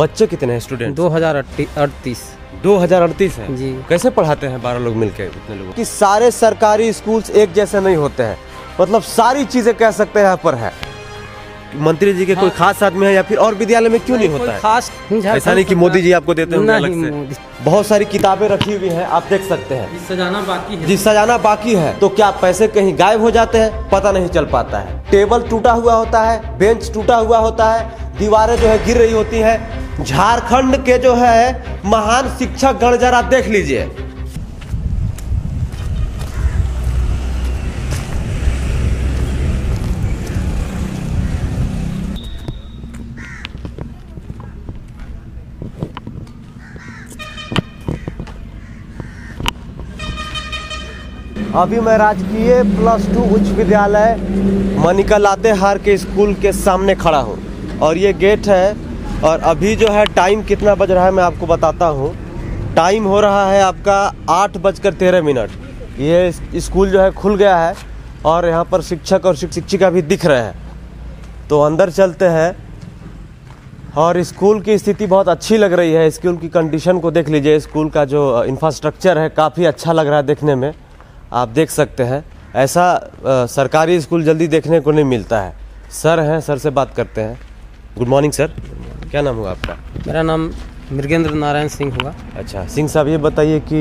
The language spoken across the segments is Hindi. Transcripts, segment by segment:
बच्चे कितने हैं स्टूडेंट? 2038। 2038 है जी। कैसे पढ़ाते हैं 12 लोग मिलकर इतने लोगों कि सारे सरकारी स्कूल्स एक जैसे नहीं होते हैं, मतलब सारी चीजें कह सकते हैं यहाँ पर है। मंत्री जी के कोई खास आदमी है या फिर और विद्यालय में क्यों नहीं होता है खास? ऐसा नहीं कि मोदी जी आपको देते होंगे अलग से। बहुत सारी किताबें रखी हुई हैं, आप देख सकते हैं। सजाना बाकी है, जी सजाना बाकी है। तो क्या पैसे कहीं गायब हो जाते हैं पता नहीं चल पाता है। टेबल टूटा हुआ होता है, बेंच टूटा हुआ होता है, दीवारें जो है गिर रही होती है। झारखंड के जो है महान शिक्षक गण जरा देख लीजिए। अभी मैं राजकीय प्लस टू उच्च विद्यालय मणिका लातेहार के स्कूल के सामने खड़ा हूँ और ये गेट है। और अभी जो है टाइम कितना बज रहा है मैं आपको बताता हूँ। टाइम हो रहा है आपका 8:13। ये स्कूल जो है खुल गया है और यहाँ पर शिक्षक और शिक्षिका भी दिख रहे हैं। तो अंदर चलते हैं और स्कूल की स्थिति बहुत अच्छी लग रही है। स्कूल की कंडीशन को देख लीजिए, स्कूल का जो इंफ्रास्ट्रक्चर है काफ़ी अच्छा लग रहा है देखने में। आप देख सकते हैं ऐसा सरकारी स्कूल जल्दी देखने को नहीं मिलता है। सर हैं, सर से बात करते हैं। गुड मॉर्निंग सर, क्या नाम हुआ आपका? मेरा नाम मृगेंद्र नारायण सिंह हुआ। अच्छा सिंह साहब, ये बताइए कि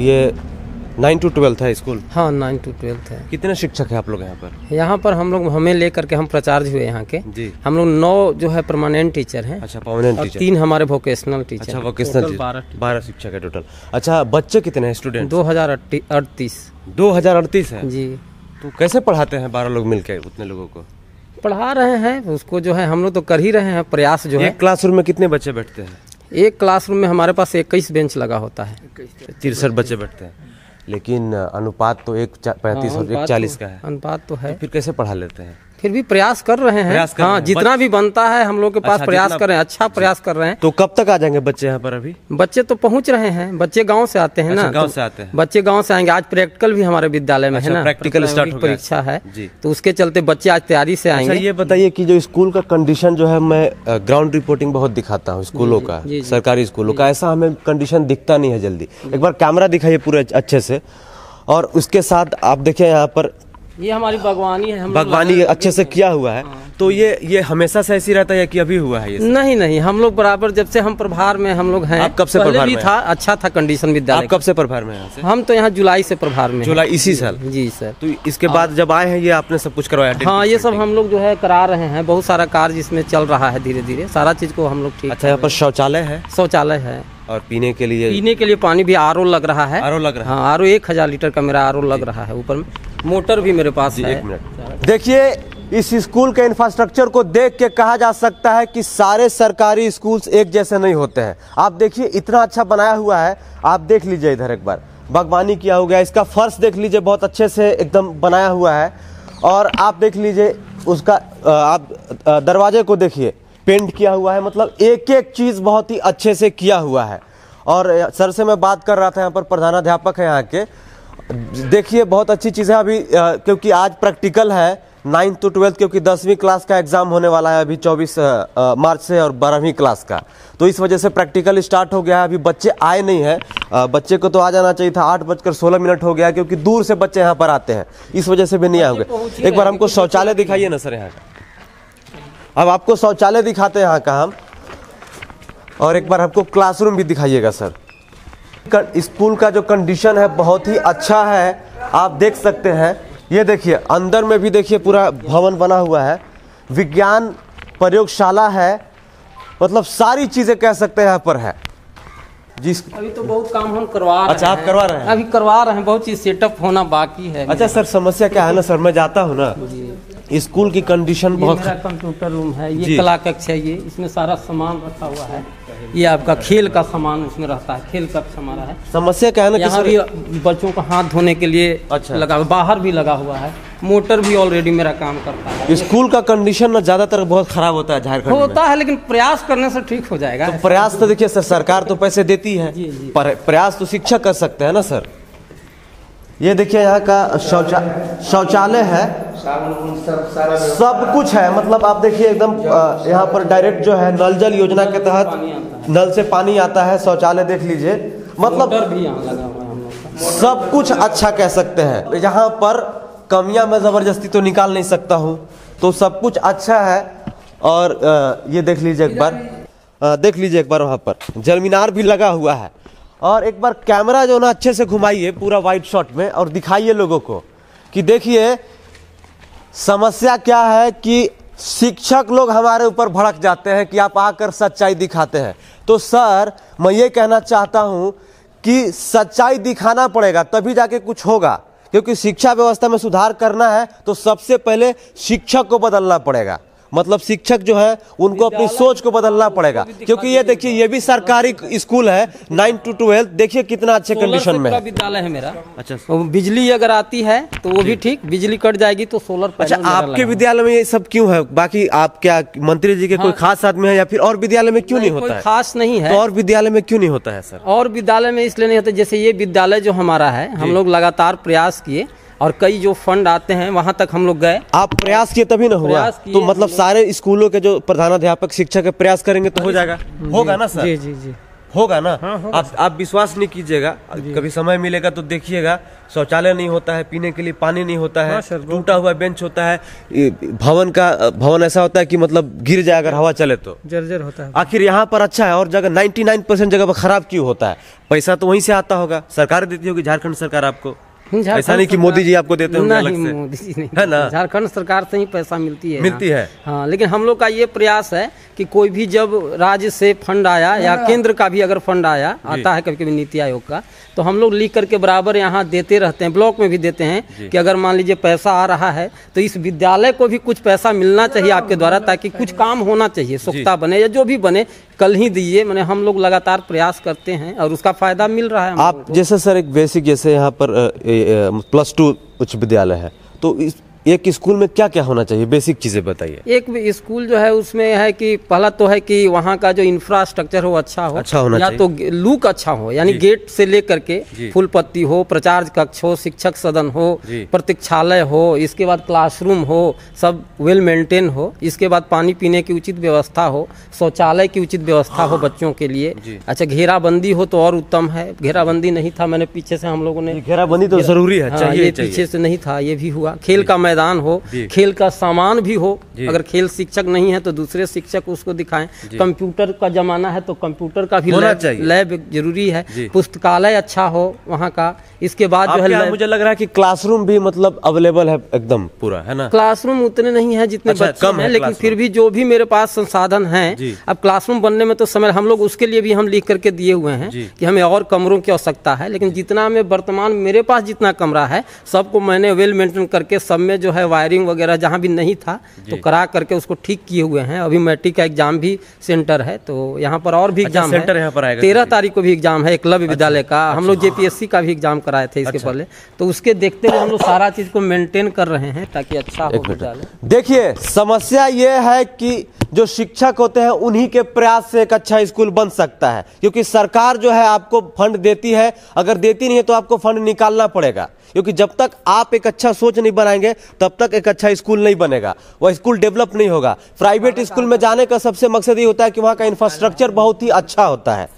ये 9 to 12 है स्कूल? हाँ 9 to 12 है। कितने शिक्षक हैं आप लोग यहाँ पर? यहाँ पर हम लोग हमें लेकर के हम प्राचार्य हुए यहाँ के जी। हम लोग 9 जो है परमानेंट टीचर हैं। अच्छा परमानेंट टीचर। 3 हमारे वोकेशनल टीचर। अच्छा वोकेशनल। 12 शिक्षक है टोटल। अच्छा बच्चे कितने हैं स्टूडेंट? 2038। 2038 है जी। तो कैसे पढ़ाते हैं 12 लोग मिलकर उतने लोगों को? पढ़ा रहे हैं उसको जो है हम लोग तो कर ही रहे हैं प्रयास जो है। एक क्लासरूम में कितने बच्चे बैठते हैं? एक क्लासरूम में हमारे पास 21 बेंच लगा होता है, 63 बच्चे बैठते हैं। लेकिन अनुपात तो 1:35 और 1:40 का है। अनुपात तो है। तो फिर कैसे पढ़ा लेते हैं? फिर भी प्रयास कर रहे हैं। हाँ जितना भी बनता है हम लोग के पास प्रयास कर रहे हैं, अच्छा प्रयास कर रहे हैं। तो कब तक आ जाएंगे बच्चे यहाँ पर? अभी बच्चे तो पहुँच रहे हैं, बच्चे गाँव से आते हैं ना, गाँव से आते हैं बच्चे, गाँव से आएंगे। आज प्रैक्टिकल भी हमारे विद्यालय में है ना, प्रैक्टिकल स्टार्ट परीक्षा है तो उसके चलते बच्चे आज तैयारी से आएंगे। ये बताइए कि जो स्कूल का कंडीशन जो है, मैं ग्राउंड रिपोर्टिंग बहुत दिखाता हूँ स्कूलों का, सरकारी स्कूलों का, ऐसा हमें कंडीशन दिखता नहीं है जल्दी। एक बार कैमरा दिखाइए पूरे अच्छे से। और उसके साथ आप देखिए यहाँ पर ये हमारी बागवानी है, हम बागवानी अच्छे से किया हुआ है। तो ये हमेशा से ऐसी रहता है कि अभी हुआ है ये? नहीं नहीं, हम लोग बराबर जब से हम प्रभार में हम लोग हैं। आप कब से प्रभार में था? अच्छा था कंडीशन विद्यालय। आप कब से प्रभार में हैं? हम तो यहाँ जुलाई से प्रभार में। जुलाई इसी साल? जी सर। तो इसके बाद जब आए हैं ये आपने सब कुछ करवाया? हाँ ये सब हम लोग जो है करा रहे हैं, बहुत सारा कार्य इसमें चल रहा है धीरे धीरे, सारा चीज को हम लोग ठीक। अच्छा यहाँ पर शौचालय है? शौचालय है और पीने के लिए पानी भी आरओ लग रहा है। आरओ लग रहा है हाँ, आरओ 1000 लीटर का मेरा आरओ लग रहा है। ऊपर में मोटर भी मेरे पास है। 1 मिनट देखिए, इस स्कूल के इंफ्रास्ट्रक्चर को देख के कहा जा सकता है कि सारे सरकारी स्कूल्स एक जैसे नहीं होते हैं। आप देखिए इतना अच्छा बनाया हुआ है। आप देख लीजिए इधर एक बार बागवानी किया हो गया, इसका फर्श देख लीजिए बहुत अच्छे से एकदम बनाया हुआ है। और आप देख लीजिए उसका आप दरवाजे को देखिए पेंट किया हुआ है, मतलब एक एक चीज़ बहुत ही अच्छे से किया हुआ है। और सर से मैं बात कर रहा था, यहाँ पर प्रधानाध्यापक है यहाँ के, देखिए बहुत अच्छी चीज़ है। अभी क्योंकि आज प्रैक्टिकल है 9 to 12, क्योंकि 10वीं क्लास का एग्ज़ाम होने वाला है अभी 24 मार्च से और 12वीं क्लास का, तो इस वजह से प्रैक्टिकल स्टार्ट हो गया है। अभी बच्चे आए नहीं हैं, बच्चे को तो आ जाना चाहिए था। 8:16 हो गया, क्योंकि दूर से बच्चे यहाँ पर आते हैं, इस वजह से भी नहीं आए होंगे। एक बार हमको शौचालय दिखाइए ना सर यहाँ। अब आपको शौचालय दिखाते हैं यहाँ का हम, और एक बार हमको क्लासरूम भी दिखाइएगा सर। स्कूल का जो कंडीशन है बहुत ही अच्छा है, आप देख सकते हैं। ये देखिए अंदर में भी देखिए पूरा भवन बना हुआ है, विज्ञान प्रयोगशाला है, मतलब सारी चीज़ें कह सकते हैं यहाँ पर है। जिस अभी तो बहुत काम हम करवा रहे हैं। अच्छा आप करवा रहे हैं? अभी करवा रहे हैं, बहुत चीज़ सेटअप होना बाकी है। अच्छा सर समस्या क्या है ना सर, मैं जाता हूँ ना, स्कूल की कंडीशन बहुत। मेरा कंप्यूटर रूम है, ये कला कक्ष है, ये इसमें सारा सामान रखा हुआ है, ये आपका खेल का सामान उसमें रहता है, खेल कक्ष हमारा है। समस्या क्या है ना, यहाँ भी बच्चों को हाथ धोने के लिए अच्छा लगा हुआ, बाहर भी लगा हुआ है, मोटर भी ऑलरेडी मेरा काम करता है। स्कूल का कंडीशन ना ज्यादातर बहुत खराब होता है झारखंड में। होता है लेकिन प्रयास करने से ठीक हो जाएगा। तो प्रयास तो देखिए सर, सरकार तो पैसे देती है, प्रयास तो शिक्षक कर सकते हैं ना सर। ये देखिए यहाँ का शौचालय है, सब कुछ है। मतलब आप देखिए एकदम यहाँ पर डायरेक्ट जो है नल जल योजना के तहत नल से पानी आता है, शौचालय देख लीजिए, मतलब सब कुछ अच्छा कह सकते हैं। यहाँ पर कमियाँ मैं ज़बरदस्ती तो निकाल नहीं सकता हूँ, तो सब कुछ अच्छा है। और ये देख लीजिए एक बार, देख लीजिए एक बार, वहाँ पर जलमीनार भी लगा हुआ है। और एक बार कैमरा जो ना अच्छे से घुमाइए पूरा वाइड शॉट में और दिखाइए लोगों को कि देखिए समस्या क्या है कि शिक्षक लोग हमारे ऊपर भड़क जाते हैं कि आप आकर सच्चाई दिखाते हैं। तो सर मैं ये कहना चाहता हूँ कि सच्चाई दिखाना पड़ेगा तभी जाके कुछ होगा, क्योंकि शिक्षा व्यवस्था में सुधार करना है तो सबसे पहले शिक्षक को बदलना पड़ेगा। मतलब शिक्षक जो है उनको अपनी सोच को बदलना पड़ेगा, क्योंकि ये देखिए ये भी सरकारी स्कूल है 9 to 12, देखिए कितना अच्छे कंडीशन में है। विद्यालय है मेरा। अच्छा, बिजली अगर आती है तो वो भी ठीक, बिजली कट जाएगी तो सोलर। अच्छा, आपके विद्यालय में ये सब क्यों है? बाकी आप क्या मंत्री जी के कोई खास आदमी है या फिर और विद्यालय में क्यों नहीं होता है? खास नहीं है। और विद्यालय में क्यों नहीं होता है सर? और विद्यालय में इसलिए नहीं होता, जैसे ये विद्यालय जो हमारा है हम लोग लगातार प्रयास किए और कई जो फंड आते हैं वहाँ तक हम लोग गए। आप प्रयास किए तभी ना हुआ, तो मतलब सारे स्कूलों के जो प्रधानाध्यापक शिक्षक के प्रयास करेंगे तो हो जाएगा, होगा ना सर? जी जी जी होगा ना। हाँ, आप विश्वास नहीं कीजिएगा, कभी समय मिलेगा तो देखिएगा। शौचालय नहीं होता है, पीने के लिए पानी नहीं होता है, टूटा हुआ बेंच होता है, भवन ऐसा होता है कि मतलब गिर जाए अगर हवा चले तो जर्जर होता है। आखिर यहाँ पर अच्छा है और जगह 99% जगह पर खराब क्यों होता है? पैसा तो वहीं से आता होगा, सरकार देती होगी, झारखंड सरकार आपको, ऐसा नहीं कि मोदी जी आपको देते होंगे अलग से, मोदी जी नहीं है ना, झारखंड सरकार से ही पैसा मिलती है। हाँ, लेकिन हम लोग का ये प्रयास है कि कोई भी जब राज्य से फंड आया या केंद्र का भी अगर फंड आता है, कभी कभी नीति आयोग का, तो हम लोग लिख करके बराबर यहाँ देते रहते हैं, ब्लॉक में भी देते हैं कि अगर मान लीजिए पैसा आ रहा है तो इस विद्यालय को भी कुछ पैसा मिलना चाहिए आपके द्वारा, ताकि कुछ काम होना चाहिए, सोखता बने या जो भी बने कल ही दीजिए। मैंने हम लोग लगातार प्रयास करते हैं और उसका फायदा मिल रहा है। आप जैसे सर एक बेसिक, जैसे यहाँ पर प्लस 2 उच्च विद्यालय है, तो एक स्कूल में क्या क्या होना चाहिए, बेसिक चीज़ें बताइए। एक स्कूल जो है उसमें है कि पहला तो है कि वहाँ का जो इंफ्रास्ट्रक्चर हो अच्छा हो, अच्छा होना चाहिए, या तो लुक अच्छा हो, यानी गेट से लेकर के फुल पत्ती हो, प्रचार कक्ष हो, शिक्षक सदन हो, प्रतीक्षालय हो, इसके बाद क्लासरूम हो, सब वेल मेंटेन हो, इसके बाद पानी पीने की उचित व्यवस्था हो, शौचालय की उचित व्यवस्था हो बच्चों के लिए। अच्छा, घेराबंदी हो तो और उत्तम है, घेराबंदी नहीं था, मैंने पीछे से हम लोगों ने, घेराबंदी तो जरूरी है, ये पीछे से नहीं था, ये भी हुआ। खेल का मैदान हो, खेल का सामान भी हो, अगर खेल शिक्षक नहीं है तो दूसरे शिक्षक उसको दिखाएं। कंप्यूटर का जमाना है तो कंप्यूटर का भी लैब जरूरी है, पुस्तकालय अच्छा हो वहाँ का। इसके बाद जो है मुझे लग रहा है कि क्लासरूम भी मतलब अवेलेबल है एकदम पूरा, है ना? क्लासरूम उतने नहीं है जितने कम है, लेकिन फिर भी जो भी मेरे पास संसाधन है, अब क्लासरूम बनने में तो समय हम लोग उसके लिए भी हम लिख करके दिए हुए हैं कि हमें और कमरों की आवश्यकता है, लेकिन जितना में वर्तमान मेरे पास जितना कमरा है सबको मैंने वेल मेंटेन करके सब में जो है वायरिंग वगैरह जहाँ भी नहीं था तो करा करके उसको ठीक किए हुए हैं। अभी मैट्रिक का एग्जाम भी सेंटर है तो यहाँ पर और भी एग्जाम सेंटर यहाँ पर आएगा। 13 तारीख को भी एग्जाम है एकलव्य विद्यालय का, हम लोग जेपीएससी का भी एग्जाम कराए थे इसके पहले, तो उसके देखते हुए हम लोग सारा चीज को मेंटेन कर रहे हैं ताकि अच्छा हो विद्यालय। देखिए समस्या ये है कि जो शिक्षक होते हैं उन्हीं के प्रयास से एक अच्छा स्कूल बन सकता है, क्योंकि सरकार जो है आपको फंड देती है, अगर देती नहीं है तो आपको फंड निकालना पड़ेगा, क्योंकि जब तक आप एक अच्छा सोच नहीं बनाएंगे तब तक एक अच्छा स्कूल नहीं बनेगा, वह स्कूल डेवलप नहीं होगा। प्राइवेट स्कूल में जाने का सबसे मकसद ये होता है कि वहाँ का इंफ्रास्ट्रक्चर बहुत ही अच्छा होता है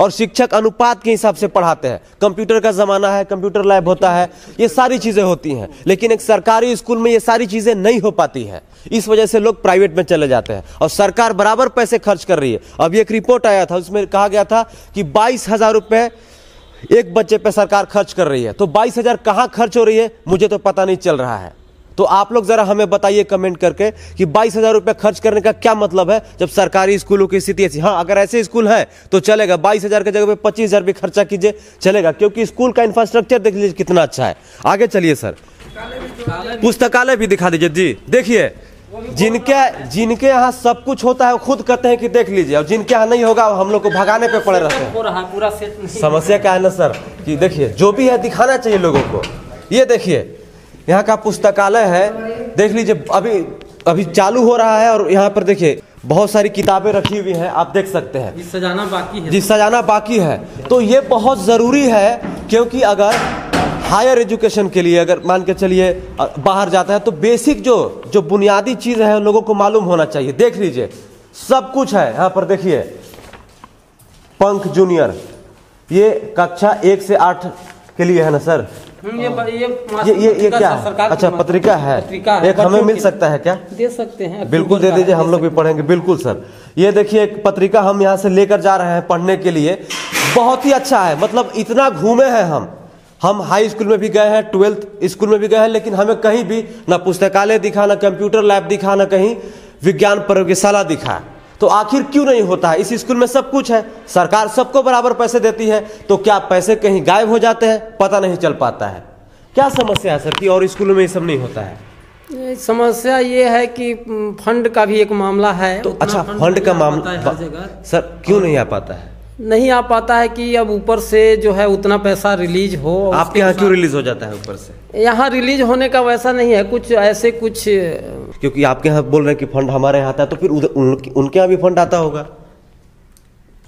और शिक्षक अनुपात के हिसाब से पढ़ाते हैं, कंप्यूटर का ज़माना है, कंप्यूटर लैब होता है, ये सारी चीज़ें होती हैं, लेकिन एक सरकारी स्कूल में ये सारी चीज़ें नहीं हो पाती हैं, इस वजह से लोग प्राइवेट में चले जाते हैं और सरकार बराबर पैसे खर्च कर रही है। अब एक रिपोर्ट आया था उसमें कहा गया था कि 22,000 रुपये एक बच्चे पे सरकार खर्च कर रही है, तो 22,000 कहाँ खर्च हो रही है मुझे तो पता नहीं चल रहा है। तो आप लोग जरा हमें बताइए कमेंट करके कि 22,000 रुपये खर्च करने का क्या मतलब है जब सरकारी स्कूलों की स्थिति ऐसी। हाँ, अगर ऐसे स्कूल है तो चलेगा, 22,000 की जगह पे 25,000 भी खर्चा कीजिए चलेगा, क्योंकि स्कूल का इंफ्रास्ट्रक्चर देख लीजिए कितना अच्छा है। आगे चलिए सर, पुस्तकालय भी दिखा दीजिए जी। देखिए जिनके यहाँ सब कुछ होता है वो खुद कहते हैं कि देख लीजिए, और जिनके यहाँ नहीं होगा हम लोग को भगाने पे पड़े रहते हैं। पूरा सेट समस्या क्या है ना सर कि देखिए जो भी है दिखाना चाहिए लोगों को। ये देखिए यहाँ का पुस्तकालय है, देख लीजिए अभी अभी चालू हो रहा है, और यहाँ पर देखिए बहुत सारी किताबें रखी हुई हैं, आप देख सकते हैं, सजाना बाकी है, तो ये बहुत ज़रूरी है, क्योंकि अगर हायर एजुकेशन के लिए अगर मान के चलिए बाहर जाता है तो बेसिक जो बुनियादी चीज़ है लोगों को मालूम होना चाहिए। देख लीजिए सब कुछ है यहाँ पर। देखिए पंख जूनियर ये कक्षा 1 से 8 के लिए है ना सर? ये क्या है? अच्छा पत्रिका है, एक हमें मिल सकता है क्या? दे सकते हैं, बिल्कुल दे दीजिए, हम लोग भी पढ़ेंगे। बिल्कुल सर, ये देखिए एक पत्रिका हम यहाँ से लेकर जा रहे हैं पढ़ने के लिए। बहुत ही अच्छा है, मतलब इतना घूमे हैं हम हाई स्कूल में भी गए हैं, 12th स्कूल में भी गए हैं, लेकिन हमें कहीं भी ना पुस्तकालय दिखा, ना कंप्यूटर लैब दिखा, ना कहीं विज्ञान प्रयोगशाला दिखा। तो आखिर क्यों नहीं होता है? इस स्कूल में सब कुछ है, सरकार सबको बराबर पैसे देती है, तो क्या पैसे कहीं गायब हो जाते हैं? पता नहीं चल पाता है। क्या समस्या है सर कि और स्कूलों में ये सब नहीं होता है? समस्या ये है कि फंड का भी एक मामला है। तो अच्छा फंड का मामला सर क्यों नहीं आ पाता है? नहीं आ पाता है कि अब ऊपर से जो है उतना पैसा रिलीज हो। आपके यहाँ क्यों रिलीज हो जाता है ऊपर से? यहाँ रिलीज होने का वैसा नहीं है, कुछ ऐसे कुछ, क्योंकि आपके यहाँ बोल रहे हैं कि फंड हमारे यहाँ आता है, तो फिर उनके यहाँ भी फंड आता होगा।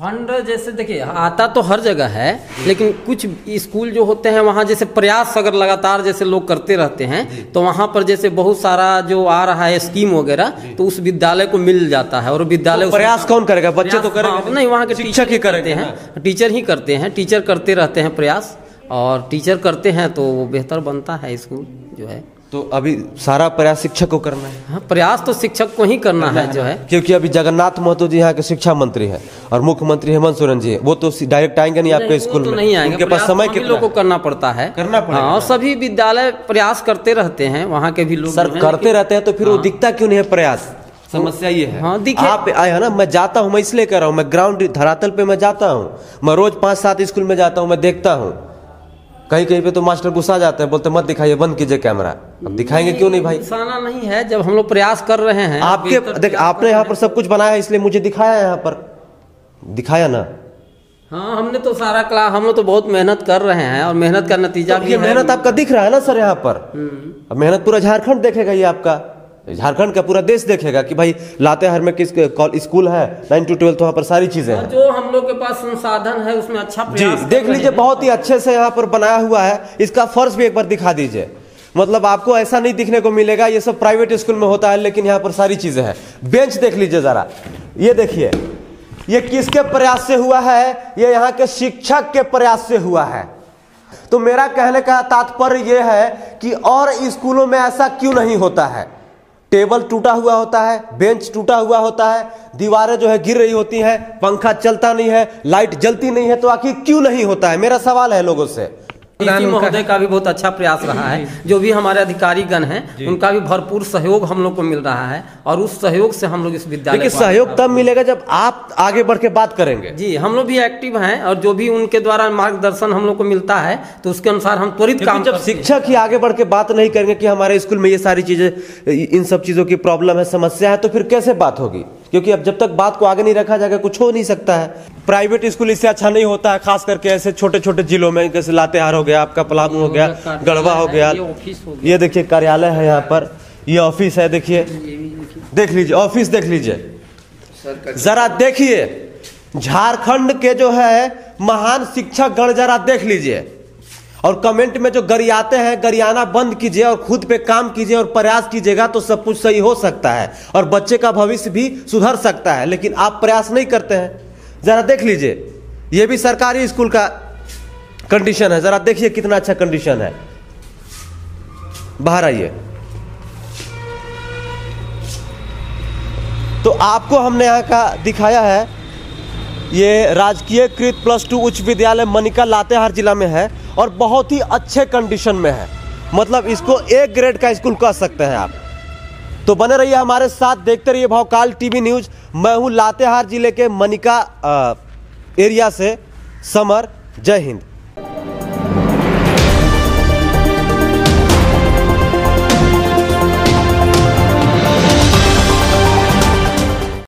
फंड जैसे देखिए आता तो हर जगह है, लेकिन कुछ स्कूल जो होते हैं वहाँ जैसे प्रयास अगर लगातार जैसे लोग करते रहते हैं तो वहाँ पर जैसे बहुत सारा जो आ रहा है स्कीम वगैरह तो उस विद्यालय को मिल जाता है। और विद्यालय तो प्रयास कौन करेगा? बच्चे तो करेंगे नहीं, वहाँ के शिक्षक ही करते हैं, टीचर ही करते हैं, टीचर करते रहते हैं प्रयास, और टीचर करते हैं तो वो बेहतर बनता है स्कूल जो है। तो अभी सारा प्रयास शिक्षक को करना है। हाँ, प्रयास तो शिक्षक को ही करना है जो है, क्योंकि अभी जगन्नाथ महतो जी यहाँ के शिक्षा मंत्री हैं और मुख्यमंत्री हेमंत सोरेन जी है, वो तो डायरेक्ट आएंगे नहीं आपके स्कूल तो में, नहीं आएंगे। उनके पास समय कितना लोगों को करना पड़ता है, करना पड़ता है। और सभी विद्यालय प्रयास करते रहते हैं, वहाँ के भी लोग सर करते रहते हैं, तो फिर वो दिखता क्यों नहीं है प्रयास? समस्या ये है। हाँ, आप आए हैं ना, मैं जाता हूँ, मैं इसलिए कर रहा हूँ, मैं ग्राउंड धरातल पे मैं जाता हूँ, मैं रोज 5-7 स्कूल में जाता हूँ, मैं देखता हूँ। कहीं कहीं पे तो मास्टर गुस्सा जाते हैं, बोलते मत दिखाइए, बंद कीजिए कैमरा। अब दिखाएंगे क्यों नहीं भाई? गुस्साना नहीं है, जब हम लोग प्रयास कर रहे हैं। आपके देख आपने यहाँ पर सब कुछ बनाया है, इसलिए मुझे दिखाया है, यहाँ पर दिखाया ना। हाँ हमने तो सारा क्लास, हम लोग तो बहुत मेहनत कर रहे हैं और मेहनत का नतीजा भी, ये मेहनत आपका दिख रहा है ना सर यहाँ पर। अब मेहनत पूरा झारखंड देखेगा, ये आपका झारखंड का पूरा देश देखेगा कि भाई लातेहार में किस स्कूल है, 9 to 12 वहाँ पर सारी चीजें हैं। जो हम लोग के पास संसाधन है उसमें अच्छा प्रयास देख लीजिए, बहुत ही अच्छे से यहाँ पर बनाया हुआ है। इसका फर्श भी एक बार दिखा दीजिए, मतलब आपको ऐसा नहीं दिखने को मिलेगा, ये सब प्राइवेट स्कूल में होता है, लेकिन यहाँ पर सारी चीजें हैं। बेंच देख लीजिए जरा, ये देखिए, ये किसके प्रयास से हुआ है? ये यहाँ के शिक्षक के प्रयास से हुआ है। तो मेरा कहने का तात्पर्य ये है कि और स्कूलों में ऐसा क्यों नहीं होता है? टेबल टूटा हुआ होता है, बेंच टूटा हुआ होता है, दीवारें जो है गिर रही होती हैं, पंखा चलता नहीं है, लाइट जलती नहीं है, तो आखिर क्यों नहीं होता है? मेरा सवाल है लोगों से। डीसी महोदय का भी बहुत अच्छा प्रयास रहा है, जो भी हमारे अधिकारीगण हैं उनका भी भरपूर सहयोग हम लोग को मिल रहा है, और उस सहयोग से हम लोग इस विद्यालय को, सहयोग तब मिलेगा जब आप आगे बढ़ के बात करेंगे। जी हम लोग भी एक्टिव हैं, और जो भी उनके द्वारा मार्गदर्शन हम लोग को मिलता है तो उसके अनुसार हम त्वरित काम। जब शिक्षक ही आगे बढ़ के बात नहीं करेंगे कि हमारे स्कूल में ये सारी चीजें, इन सब चीजों की प्रॉब्लम है, समस्या है, तो फिर कैसे बात होगी? क्योंकि अब जब तक बात को आगे नहीं रखा जाएगा कुछ हो नहीं सकता है। प्राइवेट स्कूल इससे अच्छा नहीं होता है, खास करके ऐसे छोटे छोटे जिलों में, जैसे लातेहार हो गया, आपका पलामू हो गया, गढ़वा हो गया। ये देखिए कार्यालय है यहाँ पर, ये ऑफिस है, देखिए देख लीजिए, ऑफिस देख लीजिए जरा, देखिए झारखंड के जो है महान शिक्षक गण जरा देख लीजिए, और कमेंट में जो गरियाते हैं गरियाना बंद कीजिए और खुद पे काम कीजिए और प्रयास कीजिएगा तो सब कुछ सही हो सकता है और बच्चे का भविष्य भी सुधर सकता है, लेकिन आप प्रयास नहीं करते हैं। जरा देख लीजिए, ये भी सरकारी स्कूल का कंडीशन है, जरा देखिए कितना अच्छा कंडीशन है। बाहर आइए, तो आपको हमने यहाँ का दिखाया है, ये राजकीय प्लस टू उच्च विद्यालय मणिका लातेहार जिला में है और बहुत ही अच्छे कंडीशन में है, मतलब इसको A ग्रेड का स्कूल कह सकते हैं आप। तो बने रहिए हमारे साथ, देखते रहिए भौकाल टीवी न्यूज़। मैं हूँ लातेहार जिले के मणिका एरिया से समर। जय हिंद।